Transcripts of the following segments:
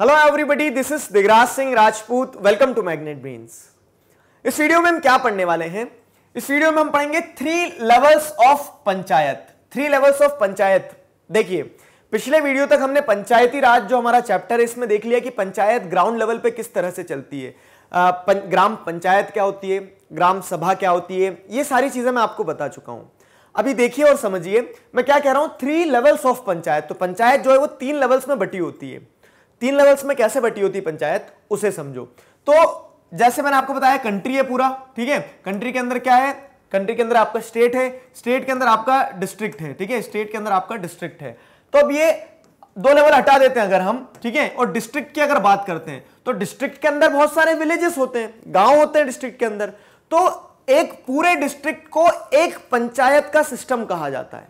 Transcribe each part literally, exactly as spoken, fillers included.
Hello everybody, this is Digraj Singh Rajput. Welcome to magnet brains. इस video में हम क्या पढ़ने वाले हैं? इस वीडियो में हम पढ़ेंगे three levels of panchayat. Three levels of panchayat. देखिए, पिछले वीडियो तक हमने पंचायती राज जो हमारा चैप्टर है इसमें देख लिया कि पंचायत ग्राउंड लेवल पे किस तरह से चलती है, आ, पन, ग्राम पंचायत क्या होती है, ग्राम सभा क्या होती है, ये सारी चीजें मैं आपको बता चुका हूँ। अभी देखिए और समझिए मैं क्या कह रहा हूँ, थ्री लेवल्स ऑफ पंचायत। तो पंचायत जो है वो तीन लेवल्स में बटी होती है। तीन लेवल्स में कैसे बटी होती है पंचायत, उसे समझो। तो जैसे मैंने आपको बताया, कंट्री है पूरा, ठीक है। कंट्री के अंदर क्या है, कंट्री के अंदर आपका स्टेट है, स्टेट के अंदर आपका डिस्ट्रिक्ट है, ठीक है, स्टेट के अंदर आपका डिस्ट्रिक्ट है। तो अब ये दो लेवल हटा देते हैं अगर हम, ठीक है। और डिस्ट्रिक्ट की अगर बात करते हैं तो डिस्ट्रिक्ट के अंदर बहुत सारे विलेजेस होते हैं, गाँव होते हैं डिस्ट्रिक्ट के अंदर। तो एक पूरे डिस्ट्रिक्ट को एक पंचायत का सिस्टम कहा जाता है।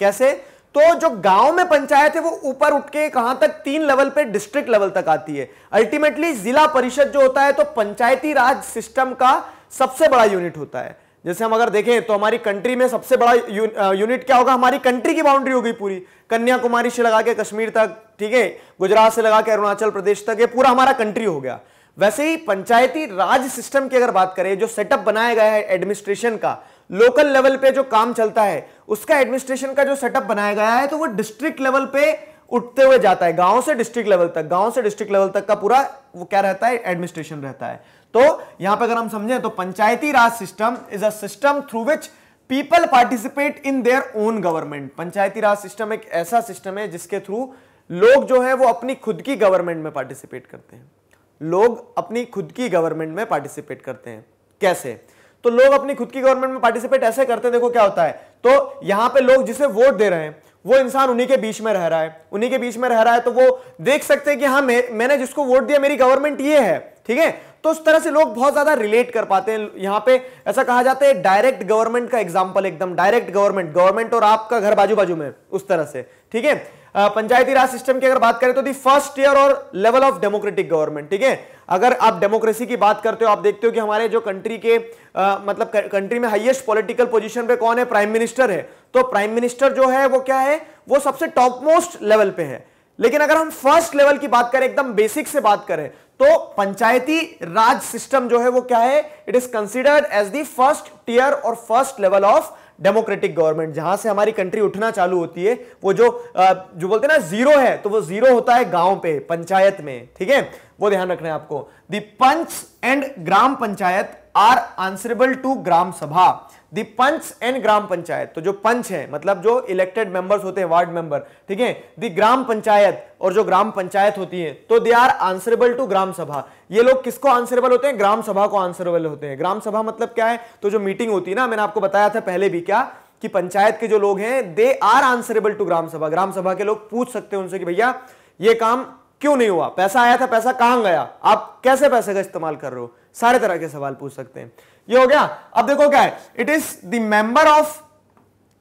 कैसे? तो जो गांव में पंचायत है वो ऊपर उठ के कहां तक, तीन लेवल पे डिस्ट्रिक्ट लेवल तक आती है। अल्टीमेटली जिला परिषद जो होता है तो पंचायती राज सिस्टम का सबसे बड़ा यूनिट होता है। जैसे हम अगर देखें तो हमारी कंट्री में सबसे बड़ा यू, यूनिट क्या होगा, हमारी कंट्री की बाउंड्री होगी पूरी, कन्याकुमारी से लगा के कश्मीर तक, ठीक है, गुजरात से लगा के अरुणाचल प्रदेश तक, ये पूरा हमारा कंट्री हो गया। वैसे ही पंचायती राज सिस्टम की अगर बात करें, जो सेटअप बनाया गया है एडमिनिस्ट्रेशन का, लोकल लेवल पे जो काम चलता है उसका, एडमिनिस्ट्रेशन का जो सेटअप बनाया गया है, तो वो डिस्ट्रिक्ट लेवल पे उठते हुए जाता है, गांव से डिस्ट्रिक्ट लेवल तक, गांव से डिस्ट्रिक्ट लेवल तक का पूरा वो क्या रहता है, एडमिनिस्ट्रेशन रहता है। तो यहां पे अगर हम समझें तो पंचायती राज system is a system through which people participate in their own government. Panchayati Raj system एक ऐसा सिस्टम है जिसके थ्रू लोग जो है वो अपनी खुद की गवर्नमेंट में पार्टिसिपेट करते हैं। लोग अपनी खुद की गवर्नमेंट में पार्टिसिपेट करते हैं। कैसे? तो लोग अपनी खुद की गवर्नमेंट में पार्टिसिपेट ऐसे करते हैं, देखो क्या होता है। तो यहां पे लोग जिसे वोट दे रहे हैं वो इंसान उन्हीं के बीच में रह रहा है, उन्हीं के बीच में रह रहा है, तो वो देख सकते हैं कि हाँ मैं, मैंने जिसको वोट दिया मेरी गवर्नमेंट ये है, ठीक है। तो उस तरह से लोग बहुत ज्यादा रिलेट कर पाते हैं। यहाँ पे ऐसा कहा जाता है डायरेक्ट गवर्नमेंट का एग्जाम्पल, एकदम डायरेक्ट गवर्नमेंट, गवर्नमेंट और आपका घर बाजू बाजू में, उस तरह से, ठीक है। पंचायती राज सिस्टम की अगर बात करें तो दी फर्स्ट ईयर और लेवल ऑफ डेमोक्रेटिक गवर्नमेंट, ठीक है। अगर आप डेमोक्रेसी की बात करते हो, आप देखते हो कि हमारे जो कंट्री के आ, मतलब कंट्री में हाईएस्ट पॉलिटिकल पोजीशन पे कौन है, प्राइम मिनिस्टर है। तो प्राइम मिनिस्टर जो है वो क्या है, वो सबसे टॉप मोस्ट लेवल पे है। लेकिन अगर हम फर्स्ट लेवल की बात करें, एकदम बेसिक से बात करें, तो पंचायती राज सिस्टम जो है वो क्या है, it is considered as the first tier और first level of democratic government. जहां से हमारी कंट्री उठना चालू होती है, वो जो जो बोलते हैं ना जीरो है, तो वो जीरो होता है गांव पे, पंचायत में, ठीक है, वो ध्यान रखना है आपको। The panch and gram panchayat are answerable to gram sabha. The panch and gram panchayat, तो जो पंच है मतलब जो इलेक्टेड मेंबर्स होते हैं, वार्ड मेंबर, ठीक है। द ग्राम पंचायत, और जो ग्राम पंचायत होती है, तो they are answerable to gram sabha. ये लोग किसको आंसरेबल होते हैं, ग्राम सभा को आंसरेबल होते हैं। ग्राम सभा मतलब क्या है, तो जो मीटिंग होती है ना, मैंने आपको बताया था पहले भी क्या, कि पंचायत के जो लोग हैं they are answerable to gram sabha. Gram सभा के लोग पूछ सकते हैं उनसे कि भैया ये काम क्यों नहीं हुआ, पैसा आया था पैसा कहां गया, आप कैसे पैसे का इस्तेमाल कर रहे हो, सारे तरह के सवाल पूछ सकते हैं। ये हो गया। अब देखो क्या है, it is the member of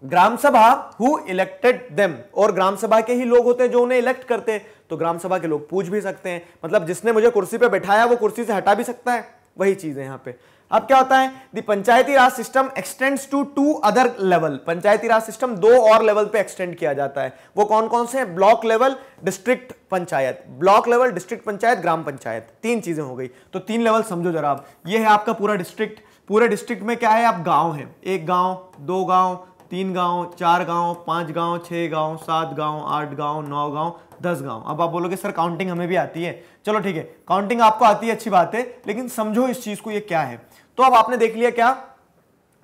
gram sabha who elected them, और ग्राम सभा के ही लोग होते हैं जो उन्हें इलेक्ट करते हैं। तो ग्राम सभा के लोग पूछ भी सकते हैं, मतलब जिसने मुझे कुर्सी पे बैठाया वो कुर्सी से हटा भी सकता है, वही चीज है यहाँ पे। अब क्या होता है, the Panchayati Raj system extends to two other level. Panchayati Raj system दो और लेवल पे एक्सटेंड किया जाता है। वो कौन कौन से हैं, block level, district panchayat, block level, district panchayat, gram panchayat, तीन चीजें हो गई। तो तीन लेवल समझो जरा आप। ये है आपका पूरा डिस्ट्रिक्ट, पूरे डिस्ट्रिक्ट में क्या है, आप गाँव है, एक गाँव, दो गाँव, तीन गांव, चार गांव, पांच गांव, छह गांव, सात गांव, आठ गांव, नौ गांव, दस गांव। अब आप बोलोगे सर काउंटिंग हमें भी आती है, चलो ठीक है, काउंटिंग आपको आती है, अच्छी बात है, लेकिन समझो इस चीज को ये क्या है। तो अब आपने देख लिया क्या,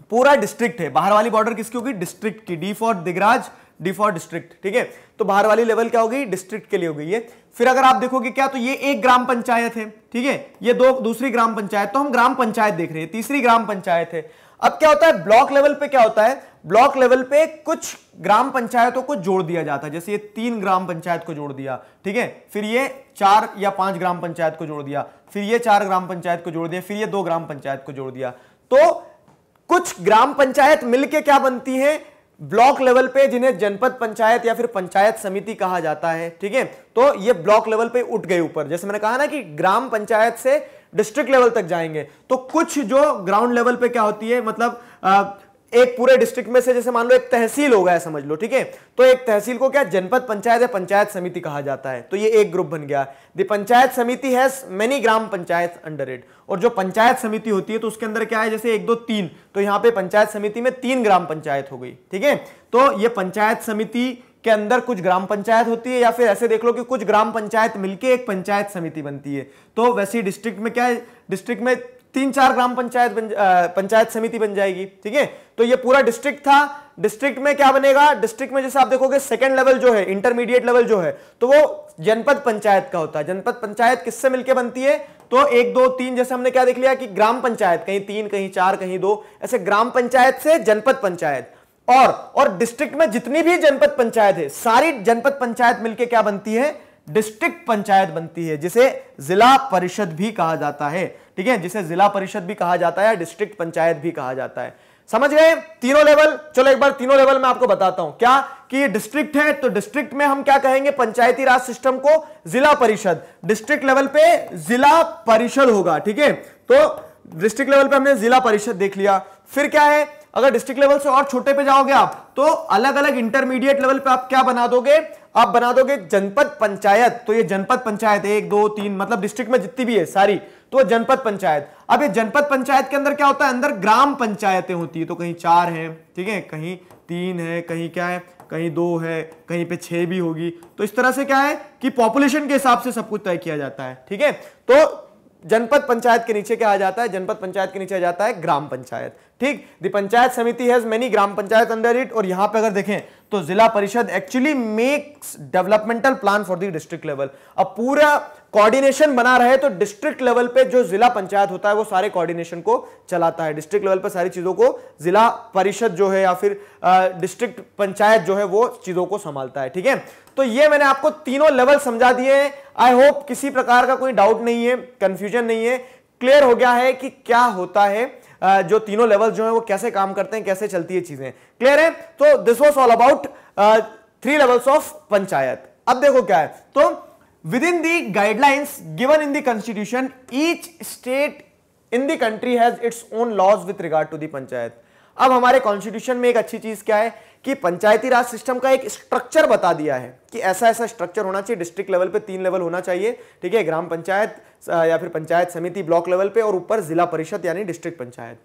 पूरा डिस्ट्रिक्ट है, बाहर वाली बॉर्डर किसकी होगी, डिस्ट्रिक्ट की, डी फॉर दिगराज, डी फॉर डिस्ट्रिक्ट, ठीक है। तो बाहर वाली लेवल क्या होगी, डिस्ट्रिक्ट के लिए होगी ये। फिर अगर आप देखोगे क्या, तो ये एक ग्राम पंचायत है, ठीक है, ये दो दूसरी ग्राम पंचायत, तो हम ग्राम पंचायत देख रहे हैं, तीसरी ग्राम पंचायत है। अब क्या होता है, ब्लॉक लेवल पे क्या होता है, ब्लॉक लेवल पे कुछ ग्राम पंचायतों को जोड़ दिया जाता है, जैसे ये तीन ग्राम पंचायत को जोड़ दिया, ठीक है, फिर ये चार या पांच ग्राम पंचायत को जोड़ दिया, फिर ये चार ग्राम पंचायत को जोड़ दिया, फिर ये दो ग्राम पंचायत को जोड़ दिया। तो कुछ ग्राम पंचायत मिलके क्या बनती है ब्लॉक लेवल पे, जिन्हें जनपद पंचायत या फिर पंचायत समिति कहा जाता है, ठीक है। तो ये ब्लॉक लेवल पे उठ गए ऊपर, जैसे मैंने कहा ना कि ग्राम पंचायत से डिस्ट्रिक्ट लेवल तक जाएंगे। तो कुछ जो ग्राउंड लेवल पे क्या होती है, मतलब एक पूरे डिस्ट्रिक्ट में से जैसे मान लो एक तहसील हो गया समझ लो, ठीक है, तो एक तहसील को क्या जनपद पंचायत या पंचायत समिति कहा जाता है। तो ये एक ग्रुप बन गया। The panchayat samiti has many gram panchayat under it. और जो पंचायत समिति होती है तो उसके अंदर क्या है, जैसे एक दो तीन, तो यहाँ पे पंचायत समिति में तीन ग्राम पंचायत हो गई, ठीक है। तो ये पंचायत समिति के अंदर कुछ ग्राम पंचायत होती है या फिर ऐसे देख लो कि कुछ ग्राम पंचायत मिलके एक पंचायत समिति बनती है। तो वैसे डिस्ट्रिक्ट में क्या है, डिस्ट्रिक्ट में तीन चार ग्राम पंचायत बन, पंचायत समिति बन जाएगी, ठीक है। तो ये पूरा डिस्ट्रिक्ट था। डिस्ट्रिक्ट में क्या बनेगा, डिस्ट्रिक्ट में जैसे आप देखोगे सेकंड लेवल जो है, इंटरमीडिएट लेवल जो है, तो वो जनपद पंचायत का होता है। जनपद पंचायत किससे मिलके बनती है, तो एक दो तीन, जैसे हमने क्या देख लिया कि ग्राम पंचायत, कहीं तीन कहीं चार कहीं दो, ऐसे ग्राम पंचायत से जनपद पंचायत। और और डिस्ट्रिक्ट में जितनी भी जनपद पंचायत है सारी जनपद पंचायत मिलके क्या बनती है, डिस्ट्रिक्ट पंचायत बनती है, जिसे जिला परिषद भी कहा जाता है, ठीक है, जिसे जिला परिषद भी कहा जाता है, डिस्ट्रिक्ट पंचायत भी कहा जाता है। समझ गए तीनों लेवल। चलो एक बार तीनों लेवल में आपको बताता हूं क्या कि डिस्ट्रिक्ट है तो डिस्ट्रिक्ट में हम क्या कहेंगे, पंचायती राज सिस्टम को जिला परिषद, डिस्ट्रिक्ट लेवल पे जिला परिषद होगा, ठीक है। तो डिस्ट्रिक्ट लेवल पे हमने जिला परिषद देख लिया। फिर क्या है, अगर डिस्ट्रिक्ट लेवल से और छोटे पे जाओगे आप तो अलग अलग इंटरमीडिएट लेवल पे आप क्या बना दोगे, आप बना दोगे जनपद पंचायत। तो ये जनपद पंचायत एक दो तीन, मतलब डिस्ट्रिक्ट में जितनी भी है सारी, तो जनपद पंचायत। अब ये जनपद पंचायत के अंदर क्या होता है, अंदर ग्राम पंचायतें होती है, तो कहीं चार है, ठीक है, कहीं तीन है, कहीं क्या है, कहीं दो है, कहीं पे छह भी होगी। तो इस तरह से क्या है कि पॉपुलेशन के हिसाब से सब कुछ तय किया जाता है, ठीक है। तो जनपद पंचायत के नीचे क्या आ जाता है, जनपद पंचायत के नीचे आ जाता है ग्राम पंचायत, ठीक। The panchayat samiti has many gram panchayat under it. और यहां पे अगर देखें तो जिला परिषद actually makes developmental plan for the district level. अब पूरा कोऑर्डिनेशन बना रहे तो डिस्ट्रिक्ट लेवल पे जो जिला पंचायत होता है वो सारे कोऑर्डिनेशन को चलाता है। डिस्ट्रिक्ट लेवल पे सारी चीजों को जिला परिषद जो है या फिर डिस्ट्रिक्ट पंचायत जो है वो चीजों को संभालता है, ठीक है। तो ये मैंने आपको तीनों लेवल समझा दिए हैं। आई होप किसी प्रकार का कोई डाउट नहीं है, कंफ्यूजन नहीं है, क्लियर हो गया है कि क्या होता है, जो तीनों लेवल जो है वो कैसे काम करते हैं, कैसे चलती है चीजें, क्लियर है। तो this was all about three levels of panchayat. अब देखो क्या है, तो within the guidelines given in the constitution each state in the country has its own laws with regard to the panchayat. अब हमारे कॉन्स्टिट्यूशन में एक अच्छी चीज क्या है कि पंचायती राज सिस्टम का एक स्ट्रक्चर बता दिया है कि ऐसा ऐसा स्ट्रक्चर होना चाहिए। डिस्ट्रिक्ट लेवल पे तीन लेवल होना चाहिए, ठीक है, ग्राम पंचायत या फिर पंचायत समिति ब्लॉक लेवल पे, और ऊपर जिला परिषद यानी डिस्ट्रिक्ट पंचायत।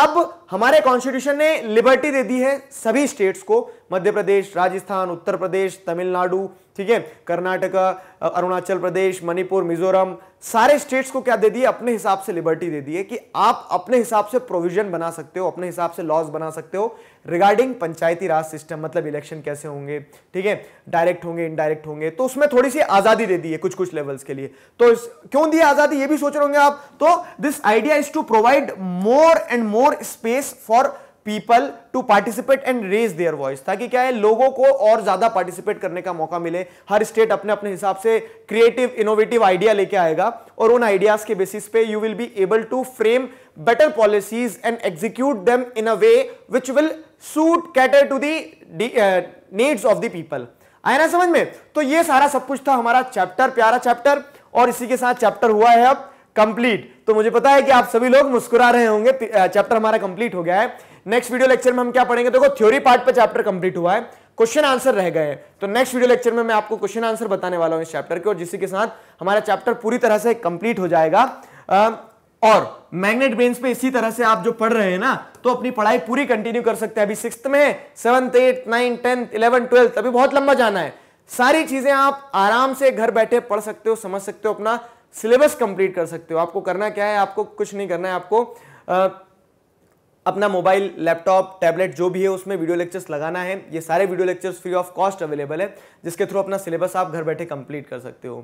अब हमारे कॉन्स्टिट्यूशन ने लिबर्टी दे दी है सभी स्टेट्स को, मध्य प्रदेश, राजस्थान, उत्तर प्रदेश, तमिलनाडु, ठीक है, कर्नाटका, अरुणाचल प्रदेश, मणिपुर, मिजोरम, सारे स्टेट्स को क्या दे दिए, अपने हिसाब से लिबर्टी दे दी है कि आप अपने हिसाब से प्रोविजन बना सकते हो, अपने हिसाब से लॉज बना सकते हो रिगार्डिंग पंचायती राज सिस्टम, मतलब इलेक्शन कैसे होंगे, ठीक है, डायरेक्ट होंगे, इनडायरेक्ट होंगे। तो उसमें थोड़ी सी आजादी दे दी है कुछ कुछ लेवल्स के लिए। तो इस, क्यों दी आजादी ये भी सोच रहे होंगे आप। तो this idea is to provide more and more space for people to participate and raise their voice, ताकि क्या है लोगों को और ज्यादा पार्टिसिपेट करने का मौका मिले। हर स्टेट अपने अपने हिसाब से क्रिएटिव इनोवेटिव आइडिया लेके आएगा और उन आइडियाज के बेसिस पे you will be able to frame better policies and execute them in a way which will suit cater to the needs of the people. आया ना समझ में। तो ये सारा सब कुछ था हमारा चैप्टर, प्यारा चैप्टर, और इसी के साथ चैप्टर हुआ है अब कंप्लीट। तो मुझे पता है कि आप सभी लोग मुस्कुरा रहे होंगे, चैप्टर हमारा कंप्लीट हो गया है। नेक्स्ट वीडियो लेक्चर में हम क्या पढ़ेंगे, देखो थ्योरी पार्ट पे चैप्टर कंप्लीट हुआ है, क्वेश्चन आंसर रह गए। तो नेक्स्ट वीडियो लेक्चर में मैं आपको क्वेश्चन आंसर बताने वाला हूं इस चैप्टर के, और जिसके साथ हमारा चैप्टर पूरी तरह से कंप्लीट हो जाएगा। और मैग्नेट ब्रेन्स पे इसी तरह से आप जो पढ़ रहे हैं ना, तो अपनी पढ़ाई पूरी कंटिन्यू कर सकते हैं। अभी सिक्स्थ में, seventh, eighth, ninth, tenth, eleventh, twelfth, अभी बहुत लंबा जाना है। सारी चीजें आप आराम से घर बैठे पढ़ सकते हो, समझ सकते हो, अपना सिलेबस कंप्लीट कर सकते हो। आपको करना क्या है, आपको कुछ नहीं करना है, आपको अपना मोबाइल, लैपटॉप, टैबलेट जो भी है उसमें वीडियो लेक्चर्स लगाना है। ये सारे video lectures free of cost available है, जिसके थ्रू अपना सिलेबस आप घर बैठे कंप्लीट कर सकते हो।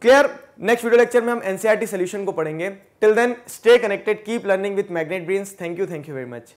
क्लियर। नेक्स्ट वीडियो लेक्चर में हम एनसीईआरटी सॉल्यूशन को पढ़ेंगे। Till then stay connected, keep learning with Magnet Brains. Thank you, thank you very much.